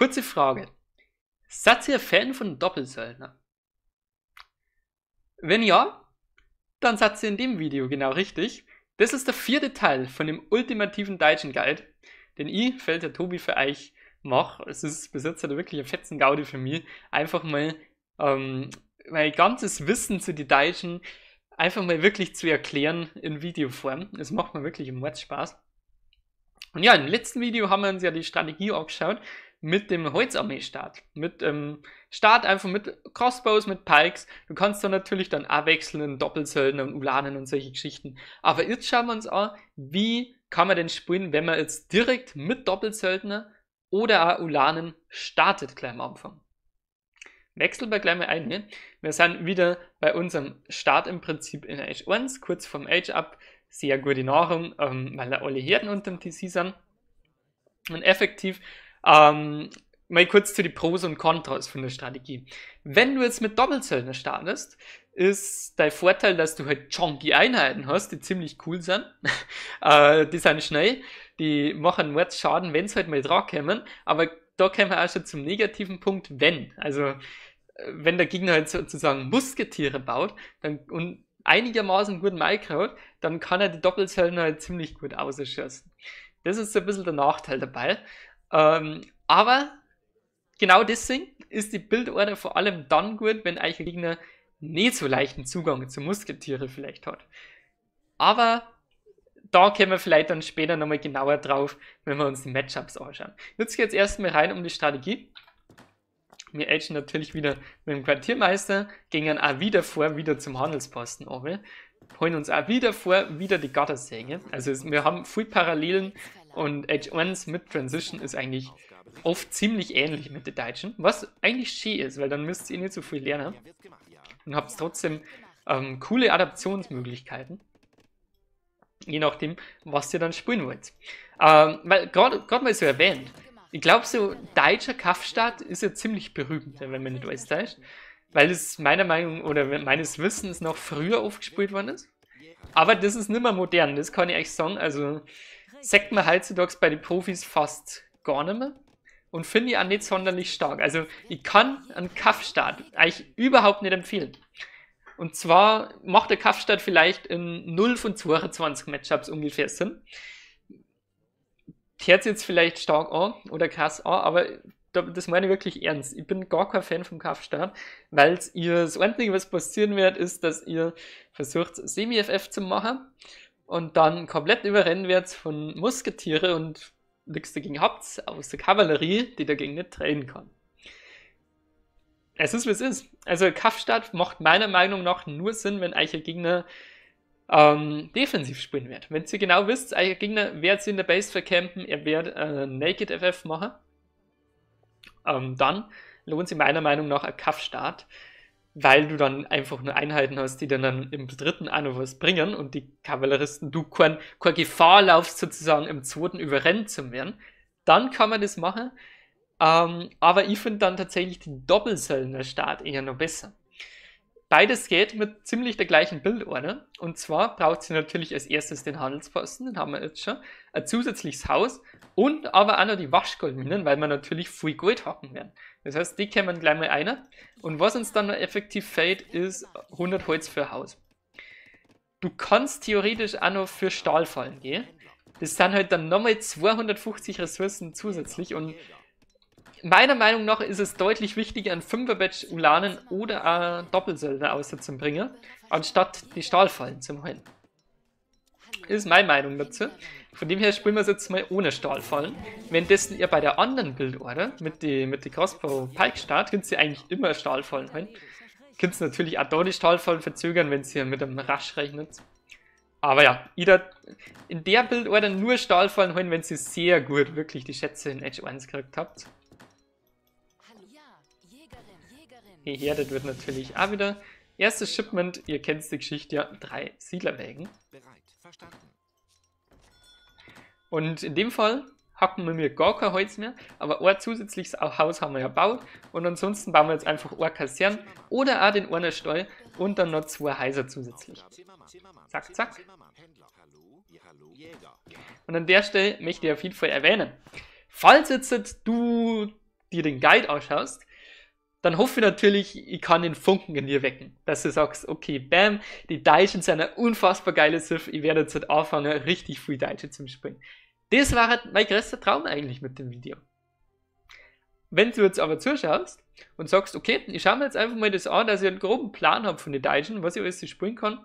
Kurze Frage. Seid ihr Fan von Doppelsöldner? Wenn ja, dann seid ihr in dem Video genau richtig. Das ist der vierte Teil von dem ultimativen Daijin Guide, den ich, der Tobi, für euch mache. Es ist bis jetzt wirklich ein fetzen Gaudi für mich, einfach mal mein ganzes Wissen zu den Daijin einfach mal wirklich zu erklären in Videoform. Es macht mir wirklich im Mord Spaß. Und ja, im letzten Video haben wir uns ja die Strategie angeschaut mit dem Holzarmee-Start. Mit Start einfach mit Crossbows, mit Pikes. Du kannst dann natürlich dann abwechseln in Doppelsöldner und Ulanen und solche Geschichten. Aber jetzt schauen wir uns an, wie kann man denn spielen, wenn man jetzt direkt mit Doppelsöldner oder auch Ulanen startet gleich am Anfang. Wechseln wir gleich mal ein. Ne? Wir sind wieder bei unserem Start im Prinzip in Age 1, kurz vorm Age Up. Sehr gute Nahrung, weil da alle Herden unter dem TC sind. Und effektiv, mal kurz zu den Pros und Kontras von der Strategie. Wenn du jetzt mit Doppelzöldner startest, ist dein Vorteil, dass du halt chunky Einheiten hast, die ziemlich cool sind. Die sind schnell, die machen Mordschaden, wenn sie halt mal dran kommen. Aber da kommen wir auch schon zum negativen Punkt, wenn. Also, wenn der Gegner halt sozusagen Musketiere baut dann, und einigermaßen gut Malkraut, dann kann er die Doppelzöldner halt ziemlich gut ausschießen. Das ist so ein bisschen der Nachteil dabei. Aber genau deswegen ist die Build-Order vor allem dann gut, wenn euer Gegner nicht so leichten Zugang zu Musketiere vielleicht hat. Aber da kommen wir vielleicht dann später nochmal genauer drauf, wenn wir uns die Matchups anschauen. Jetzt geht es erstmal rein um die Strategie. Wir agen natürlich wieder mit dem Quartiermeister, gehen auch wieder vor, wieder zum Handelsposten runter, holen uns auch wieder vor, wieder die Gattersäge. Also wir haben viel Parallelen und Age 1 mit Transition ist eigentlich oft ziemlich ähnlich mit den Deutschen, was eigentlich schön ist, weil dann müsst ihr nicht so viel lernen und habt trotzdem coole Adaptionsmöglichkeiten. Je nachdem, was ihr dann spielen wollt. Weil gerade mal so erwähnt, ich glaube so, deutscher Kampfstart ist ja ziemlich berühmt, wenn man nicht alles täuscht, weil es meiner Meinung oder meines Wissens noch früher aufgespielt worden ist. Aber das ist nicht mehr modern, das kann ich euch sagen. Also sagt man heutzutage bei den Profis fast gar nicht mehr und finde ich auch nicht sonderlich stark. Also ich kann einen Kampfstart eigentlich überhaupt nicht empfehlen. Und zwar macht der Kampfstart vielleicht in 0 von 22 Matchups ungefähr Sinn. Hört sich jetzt vielleicht stark an oder krass an, aber das meine ich wirklich ernst. Ich bin gar kein Fan vom Kampfstart, weil das Einzige, was passieren wird, ist, dass ihr versucht, Semi-FF zu machen und dann komplett überrennen werdet von Musketiere und nichts dagegen habt, aus der Kavallerie, die dagegen nicht trainen kann. Es ist, wie es ist. Also Kampfstart macht meiner Meinung nach nur Sinn, wenn euer Gegner defensiv spielen wird. Wenn ihr genau wisst, euer Gegner wird sie in der Base vercampen, er wird Naked FF machen, dann lohnt sich meiner Meinung nach ein Kampfstart, weil du dann einfach nur Einheiten hast, die dann im dritten auch noch was bringen und die Kavalleristen, du keine Gefahr laufst sozusagen im zweiten überrennt zu werden. Dann kann man das machen. Aber ich finde dann tatsächlich den Doppelsöldner-Start eher noch besser. Beides geht mit ziemlich der gleichen Build-Order. Und zwar braucht sie natürlich als erstes den Handelsposten, den haben wir jetzt schon, ein zusätzliches Haus und aber auch noch die Waschgoldminen, weil wir natürlich viel Gold hacken werden. Das heißt, die kämen gleich mal einer. Und was uns dann noch effektiv fehlt, ist 100 Holz für ein Haus. Du kannst theoretisch auch noch für Stahlfallen gehen. Das sind halt dann nochmal 250 Ressourcen zusätzlich und meiner Meinung nach ist es deutlich wichtiger, einen 5er-Batch Ulanen oder einen Doppelsöldner auszubringen, anstatt die Stahlfallen zu holen. Ist meine Meinung dazu. Von dem her spielen wir es jetzt mal ohne Stahlfallen. Währenddessen ihr bei der anderen Build-Order mit die Crossbow-Pike-Start könnt ihr eigentlich immer Stahlfallen holen. Könnt ihr natürlich auch da die Stahlfallen verzögern, wenn ihr mit einem Rush rechnet. Aber ja, in der Build-Order nur Stahlfallen holen, wenn ihr sehr gut wirklich die Schätze in Age 1 gekriegt habt. Geherdet wird natürlich auch wieder. Erstes Shipment, ihr kennt die Geschichte, ja, 3 Siedlerwägen. Und in dem Fall hacken wir mir gar kein Holz mehr, aber ein zusätzliches Haus haben wir ja gebaut. Und ansonsten bauen wir jetzt einfach eine Kaserne oder auch den einen Stall und dann noch 2 Häuser zusätzlich. Zack, zack. Und an der Stelle möchte ich auf jeden Fall erwähnen, falls jetzt du dir den Guide anschaust, dann hoffe ich natürlich, ich kann den Funken in dir wecken. Dass du sagst, okay, bam, die Deichen sind ein unfassbar geiles Schiff, ich werde jetzt halt anfangen, richtig viel Deichen zu springen. Das war halt mein größter Traum eigentlich mit dem Video. Wenn du jetzt aber zuschaust und sagst, okay, ich schaue mir jetzt einfach mal das an, dass ich einen groben Plan habe von den Deichen, was ich alles springen kann,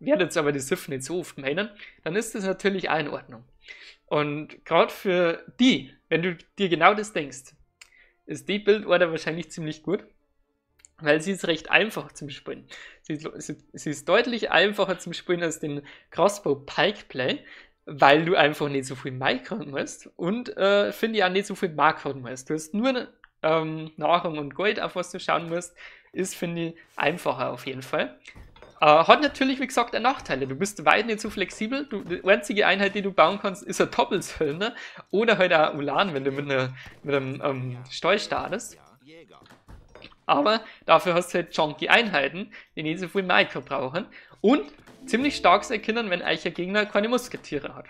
werde jetzt aber das Schiff nicht so oft meinen, dann ist das natürlich auch in Ordnung. Und gerade für die, wenn du dir genau das denkst, ist die Build-Order wahrscheinlich ziemlich gut, weil sie ist recht einfach zum Spielen. Sie ist deutlich einfacher zum Spielen als den Crossbow Pike Play, weil du einfach nicht so viel Micron musst und finde ich auch nicht so viel Makron musst. Du hast nur Nahrung und Gold, auf was du schauen musst, ist, finde ich, einfacher auf jeden Fall. Hat natürlich, wie gesagt, auch Nachteile. Du bist weit nicht so flexibel. Die einzige Einheit, die du bauen kannst, ist ein Doppelzylinder oder halt auch Ulan, wenn du mit einem Stall startest. Aber dafür hast du halt junky Einheiten, die nicht so viel Micro brauchen. Und ziemlich stark zu erkennen, wenn euch ein Gegner keine Musketiere hat.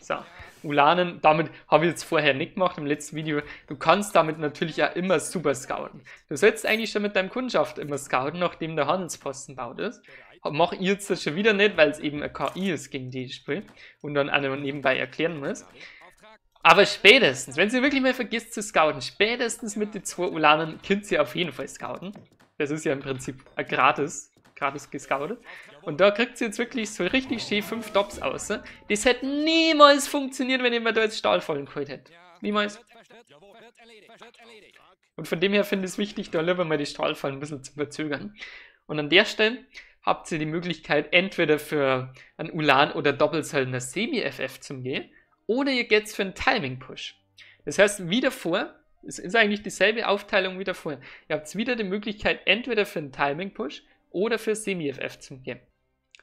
So. Ulanen, damit habe ich jetzt vorher nicht gemacht im letzten Video, du kannst damit natürlich ja immer super scouten. Du sollst eigentlich schon mit deinem Kundschaft immer scouten, nachdem der Handelsposten baut ist. Mach ich jetzt das schon wieder nicht, weil es eben eine KI ist, gegen die ich spiele und dann auch nebenbei erklären muss. Aber spätestens, wenn sie wirklich mal vergisst zu scouten, spätestens mit den zwei Ulanen könnt ihr auf jeden Fall scouten. Das ist ja im Prinzip gratis gescoutet. Und da kriegt sie jetzt wirklich so richtig schön 5 Dops aus. Das hätte niemals funktioniert, wenn ihr da jetzt Stahlfallen geholt hätte. Niemals. Und von dem her finde ich es wichtig, da lieber mal die Stahlfallen ein bisschen zu verzögern. Und an der Stelle habt ihr die Möglichkeit, entweder für einen Ulan oder Doppelzellner Semi-FF zu gehen, oder ihr geht für einen Timing-Push. Das heißt, wie davor, es ist eigentlich dieselbe Aufteilung wie davor, ihr habt wieder die Möglichkeit, entweder für einen Timing-Push oder für Semi-FF zu gehen.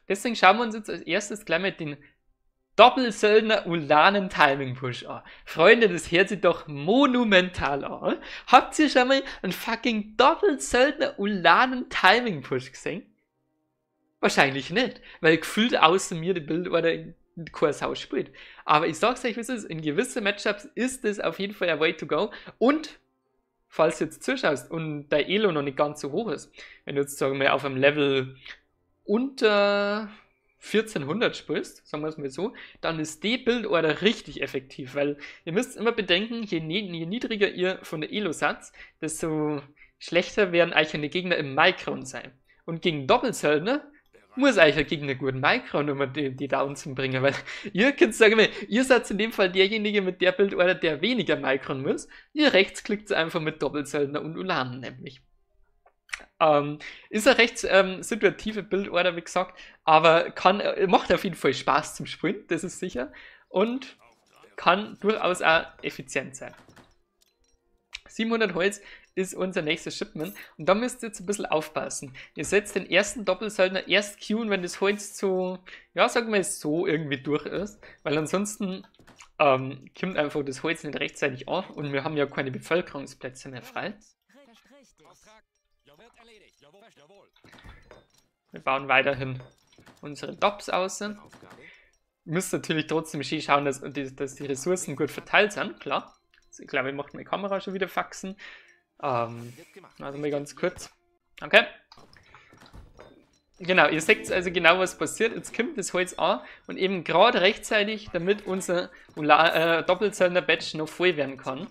Deswegen schauen wir uns jetzt als erstes gleich mal den Doppelsöldner Ulanen Timing Push an. Freunde, das hört sich doch monumental an. Habt ihr schon mal einen fucking Doppelsöldner Ulanen Timing Push gesehen? Wahrscheinlich nicht, weil gefühlt außer mir die Build-Order in Kurshaus spielt. Aber ich sag's euch, wie es ist, in gewissen Matchups ist das auf jeden Fall a way to go. Und falls du jetzt zuschaust und dein Elo noch nicht ganz so hoch ist, wenn du jetzt, sagen wir, auf einem Level unter 1400 spielst, sagen wir es mal so, dann ist die Build-Order richtig effektiv, weil ihr müsst immer bedenken, je niedriger ihr von der Elo seid, desto schlechter werden euch die Gegner im Micron sein. Und gegen Doppelzöldner muss euch der Gegner gut Micron, um die Downs zu bringen, weil ihr könnt sagen, ihr seid in dem Fall derjenige mit der Build-Order, der weniger Micron muss, ihr rechtsklickt einfach mit Doppelzöldner und Ulanen nämlich. Ist eine recht situative Build-Order, wie gesagt, aber macht auf jeden Fall Spaß zum Sprint, das ist sicher, und kann durchaus auch effizient sein. 700 Holz ist unser nächstes Shipment und da müsst ihr jetzt ein bisschen aufpassen. Ihr setzt den ersten Doppelsöldner erst queuen, wenn das Holz so, ja, sagen wir so, irgendwie durch ist, weil ansonsten kommt einfach das Holz nicht rechtzeitig an und wir haben ja keine Bevölkerungsplätze mehr frei. Wir bauen weiterhin unsere Dops aus. Ihr müsst natürlich trotzdem schön schauen, dass die Ressourcen gut verteilt sind, klar. Ich glaube, ich mache meine Kamera schon wieder faxen. Also mal ganz kurz. Okay. Genau, ihr seht also genau, was passiert. Jetzt kommt das Holz an und eben gerade rechtzeitig, damit unser Doppelzöldner-Batch noch voll werden kann.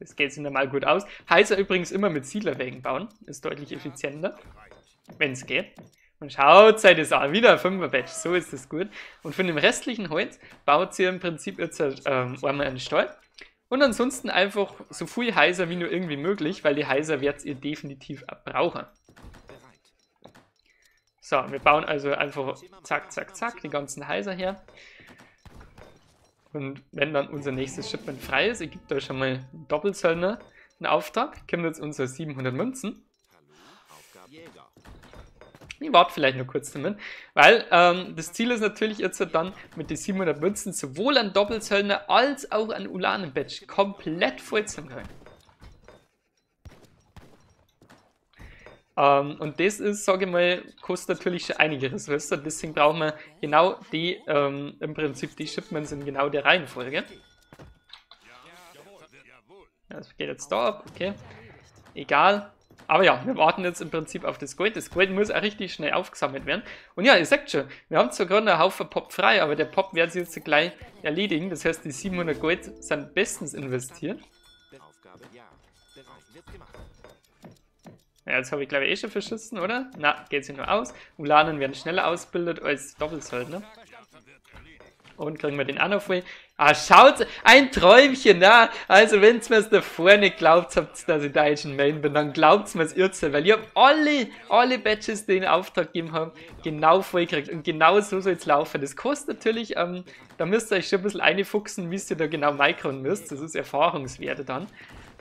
Das geht sich normal gut aus. Heißt er übrigens immer mit Siedlerwägen bauen. Ist deutlich effizienter, wenn es geht. Und schaut euch das an. Wieder ein 5er-Batch. So ist das gut. Und von dem restlichen Holz baut ihr im Prinzip jetzt einmal einen Stall. Und ansonsten einfach so viel Heiser wie nur irgendwie möglich, weil die Heiser werdet ihr definitiv brauchen. So, wir bauen also einfach zack, zack, zack die ganzen Heiser her. Und wenn dann unser nächstes Shipment frei ist, ich gebe da schon mal einen Doppelzöllner einen Auftrag, kommen jetzt unsere 700 Münzen. Ich warte vielleicht noch kurz damit, weil das Ziel ist natürlich jetzt dann mit den 700 Münzen sowohl an Doppelzöllner als auch an Ulanen-Batch komplett voll zu machen. Und das ist, sage ich mal, kostet natürlich schon einige Ressourcen, deswegen brauchen wir genau die, im Prinzip die Shipments in genau der Reihenfolge. Das geht jetzt da ab, okay. Egal. Aber ja, wir warten jetzt im Prinzip auf das Gold. Das Gold muss auch richtig schnell aufgesammelt werden. Und ja, ihr seht schon, wir haben zwar gerade einen Haufen Pop frei, aber der Pop wird sich jetzt gleich erledigen. Das heißt, die 700 Gold sind bestens investiert. Ja, jetzt habe ich glaube ich eh schon verschissen, oder? Na, geht sich nur aus. Ulanen werden schneller ausgebildet als Doppelsoldner. Und kriegen wir den auch noch voll. Ah, schaut, ein Träumchen, na. Also, wenn ihr es da vorne glaubt habt, dass ich da jetzt einen Main bin, dann glaubt mir es irrteilt, weil ich habe alle Badges, die ich in Auftrag gegeben habe, genau voll gekriegt. Und genau so soll es laufen. Das kostet natürlich, da müsst ihr euch schon ein bisschen reinfuchsen, wie ihr da genau micron müsst. Das ist Erfahrungswerte dann.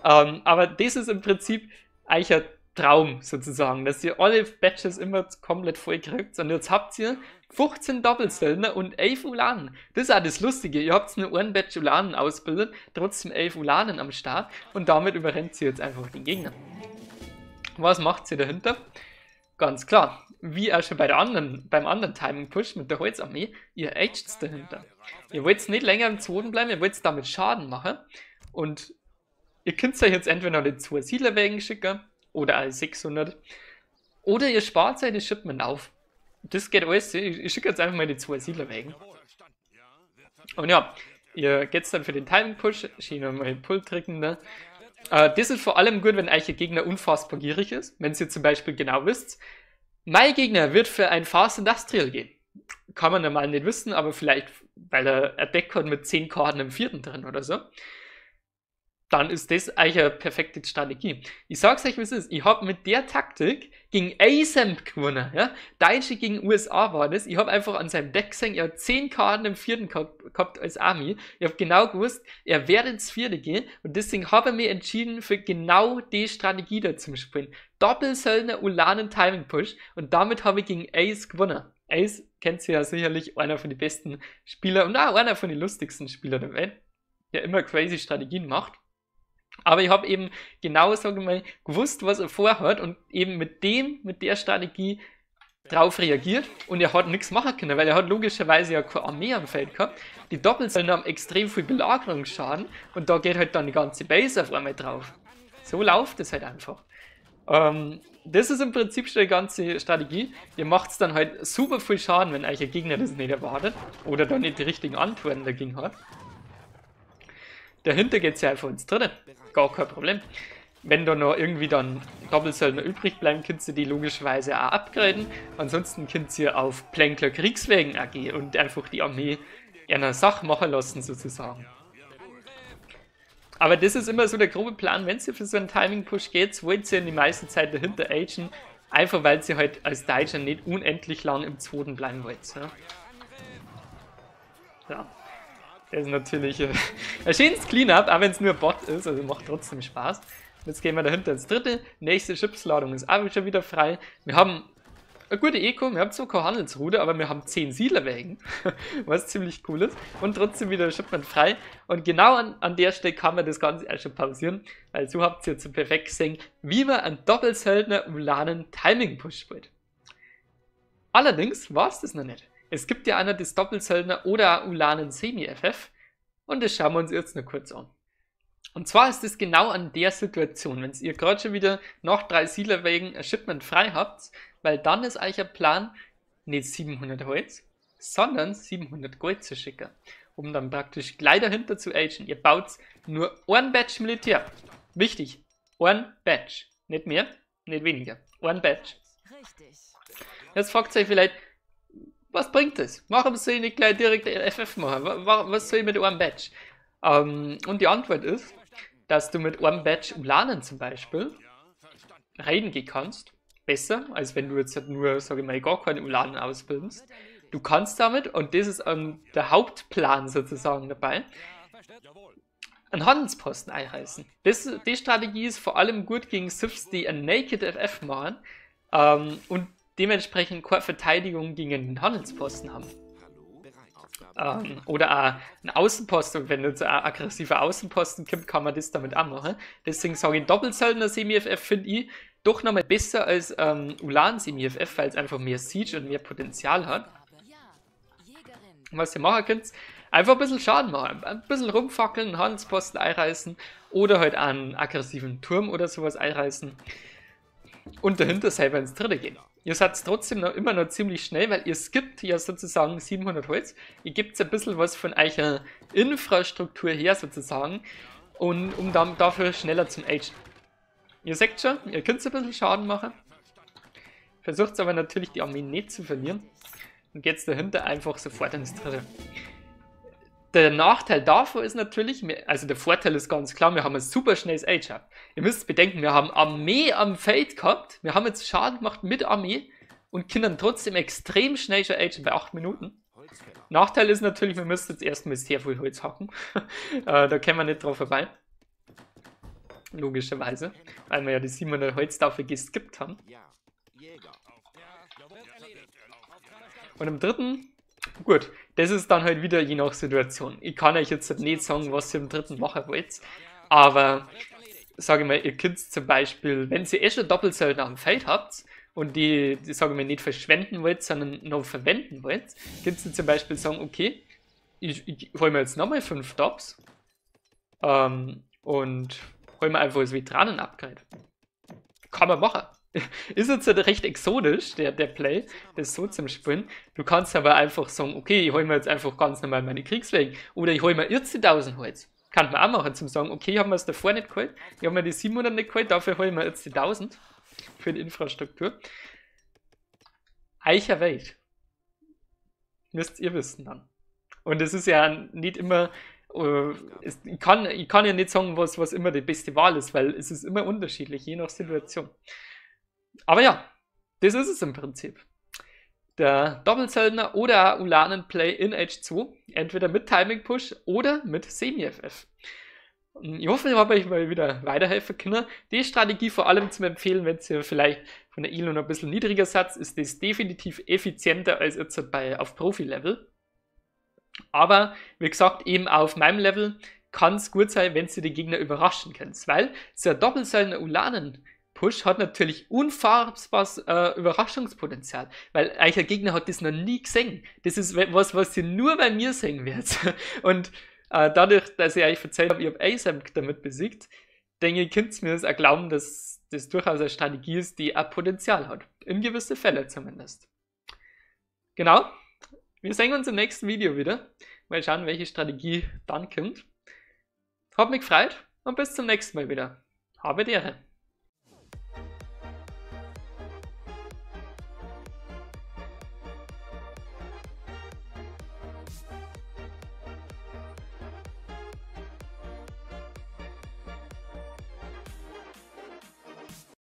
Aber das ist im Prinzip eigentlich ein Traum sozusagen, dass ihr alle Badges immer komplett voll kriegt. Und jetzt habt ihr 15 Doppelsöldner und 11 Ulanen. Das ist auch das Lustige. Ihr habt nur einen Badge Ulanen ausgebildet, trotzdem 11 Ulanen am Start und damit überrennt sie jetzt einfach den Gegner. Was macht sie dahinter? Ganz klar, wie auch schon bei der beim anderen Timing-Push mit der Holzarmee, ihr aged dahinter. Ihr wollt nicht länger im Zweiten bleiben, ihr wollt damit Schaden machen und ihr könnt euch jetzt entweder noch den 2 Siedlerwägen schicken oder alle 600 oder ihr spart euch das Shipment auf. Das geht alles. Ich schicke jetzt einfach mal die 2 Siedlerwägen. Und ja, ihr geht dann für den Timing-Push. Schiene mal den Pull drücken. Ne? Das ist vor allem gut, wenn euch Gegner unfassbar gierig ist. Wenn ihr zum Beispiel genau wisst, mein Gegner wird für ein Fast Industrial gehen. Kann man normal nicht wissen, aber vielleicht, weil er ein Deck hat mit 10 Karten im 4. drin oder so. Dann ist das eigentlich eine perfekte Strategie. Ich sag's euch, wie es ist. Ich habe mit der Taktik gegen ASAMP gewonnen. Ja? Deutsche gegen USA war das. Ich habe einfach an seinem Deck gesehen, er hat 10 Karten im 4. gehabt als Army. Ich habe genau gewusst, er wird ins 4. gehen. Und deswegen habe ich mich entschieden, für genau die Strategie da zu spielen. Doppelsöldner, Ulanen, Timing Push. Und damit habe ich gegen Ace gewonnen. Ace kennt ihr ja sicherlich, einer von den besten Spielern und auch einer von den lustigsten Spielern der Welt. Der immer crazy Strategien macht. Aber ich habe eben genau, sage ich mal, gewusst, was er vorhat und eben mit der Strategie drauf reagiert und er hat nichts machen können, weil er hat logischerweise ja keine Armee am Feld gehabt. Die Doppelsöldner haben extrem viel Belagerungsschaden und da geht halt dann die ganze Base auf einmal drauf. So läuft es halt einfach. Das ist im Prinzip schon die ganze Strategie. Ihr macht es dann halt super viel Schaden, wenn euch ein Gegner das nicht erwartet oder dann nicht die richtigen Antworten dagegen hat. Dahinter geht es ja einfach ins Dritte. Gar kein Problem. Wenn da noch irgendwie dann Doppelsöldner übrig bleiben, könnt ihr die logischerweise auch upgraden. Ansonsten könnt ihr auf Plänkler Kriegswegen gehen und einfach die Armee einer Sache machen lassen, sozusagen. Aber das ist immer so der grobe Plan, wenn ihr für so einen Timing-Push geht, wollt ihr in die meiste Zeit dahinter agen, einfach weil ihr halt als Deutscher nicht unendlich lang im Zweiten bleiben wollt. Ja. Ja. Das ist natürlich ein schönes Cleanup, auch wenn es nur ein Bot ist, also macht trotzdem Spaß. Jetzt gehen wir dahinter ins Dritte. Nächste Chipsladung ist auch schon wieder frei. Wir haben eine gute Eco, wir haben zwar keine Handelsroute, aber wir haben 10 Siedlerwägen, was ziemlich cool ist. Und trotzdem wieder Shipment frei. Und genau an der Stelle kann man das Ganze auch schon pausieren, weil so habt ihr jetzt perfekt gesehen, wie man einen Doppelsöldner Ulanen Timing Push spielt. Allerdings war es das noch nicht. Es gibt ja einer das Doppelsöldner oder Ulanen Semi-FF und das schauen wir uns jetzt nur kurz an. Und zwar ist das genau an der Situation, wenn ihr gerade schon wieder noch 3 Siedlerwägen ein Shipment frei habt, weil dann ist euch ein Plan, nicht 700 Holz, sondern 700 Gold zu schicken, um dann praktisch gleich dahinter zu agen. Ihr baut nur ein Badge Militär. Wichtig, ein Badge. Nicht mehr, nicht weniger. Ein Badge. Jetzt fragt ihr euch vielleicht, was bringt das? Warum soll ich nicht gleich direkt FF machen? Was soll ich mit einem Badge? Und die Antwort ist, dass du mit einem Badge Ulanen zum Beispiel reden gehen kannst. Besser, als wenn du jetzt nur, sage ich mal, gar keine Ulanen ausbildest. Du kannst damit, und das ist der Hauptplan sozusagen dabei, einen Handelsposten einreißen. Die Strategie ist vor allem gut gegen Siths, die ein Naked FF machen und dementsprechend keine Verteidigung gegen einen Handelsposten haben. Oder auch einen Außenposten, und wenn jetzt ein aggressiver Außenposten kommt, kann man das damit auch machen. Deswegen sage ich, Doppelsöldner Semi-FF finde ich doch nochmal besser als Ulan im IFF, weil es einfach mehr Siege und mehr Potenzial hat. Und was ihr machen könnt, einfach ein bisschen Schaden machen, ein bisschen rumfackeln, Handelsposten einreißen oder halt einen aggressiven Turm oder sowas einreißen und dahinter selber ins Dritte gehen. Ihr seid es trotzdem noch, immer noch ziemlich schnell, weil ihr skippt ja sozusagen 700 Holz. Ihr gebt ein bisschen was von eurer Infrastruktur her sozusagen und um dann dafür schneller zum Agen. Ihr seht schon, ihr könnt ein bisschen Schaden machen. Versucht aber natürlich die Armee nicht zu verlieren und geht dahinter einfach sofort ins Dritte. Der Nachteil davon ist natürlich, also der Vorteil ist ganz klar, wir haben ein super schnelles Age-Up. Ihr müsst bedenken, wir haben Armee am Feld gehabt, wir haben jetzt Schaden gemacht mit Armee und können trotzdem extrem schnell schon Age-Up bei 8 Minuten. Nachteil ist natürlich, wir müssen jetzt erstmal sehr viel Holz hacken, da können wir nicht drauf vorbei. Logischerweise, weil wir ja die 700 Holz dafür geskippt haben. Und im dritten... Gut, das ist dann halt wieder je nach Situation. Ich kann euch jetzt nicht sagen, was ihr im dritten machen wollt, aber sage ich mal, ihr könnt zum Beispiel, wenn ihr eh schon Doppelzellen am Feld habt und die sage ich mal, nicht verschwenden wollt, sondern noch verwenden wollt, könnt ihr zum Beispiel sagen, okay, ich hole mir jetzt nochmal 5 Dops und hole mir einfach als Veteranen-Upgrade. Kann man machen. Ist jetzt halt recht exotisch, der Play, das so zum Spielen. Du kannst aber einfach sagen, okay, ich hole mir jetzt einfach ganz normal meine Kriegswegen. Oder ich hole mir 14.000 Holz. Kann man auch machen, zum sagen, okay, haben wir es davor nicht geholt. Ich habe mir die 700 nicht geholt, dafür hole ich mir jetzt die 1000 für die Infrastruktur. Eicher Welt. Müsst ihr wissen dann. Und es ist ja nicht immer... Ich kann ja nicht sagen, was immer die beste Wahl ist, weil es ist immer unterschiedlich, je nach Situation. Aber ja, das ist es im Prinzip. Der Doppelsöldner oder Ulanen-Play in Age 2, entweder mit Timing-Push oder mit Semi-FF. Ich hoffe, ich habe euch mal wieder weiterhelfen können. Die Strategie vor allem zu empfehlen, wenn ihr vielleicht von der Elo noch ein bisschen niedriger seid, ist das definitiv effizienter als jetzt auf Profi-Level. Aber, wie gesagt, eben auf meinem Level kann es gut sein, wenn ihr die Gegner überraschen könnt, weil so ein Doppelsöldner Ulanen Push hat natürlich unfassbares Überraschungspotenzial, weil euer Gegner hat das noch nie gesehen. Das ist was ihr nur bei mir sehen werdet. Und dadurch, dass ich euch erzählt habe, ich habe ASAP damit besiegt, denke ich, könnt ihr mir das auch glauben, dass das durchaus eine Strategie ist, die auch Potenzial hat. In gewissen Fällen zumindest. Genau. Wir sehen uns im nächsten Video wieder. Mal schauen, welche Strategie dann kommt. Hat mich gefreut und bis zum nächsten Mal wieder. Habe die Ehre.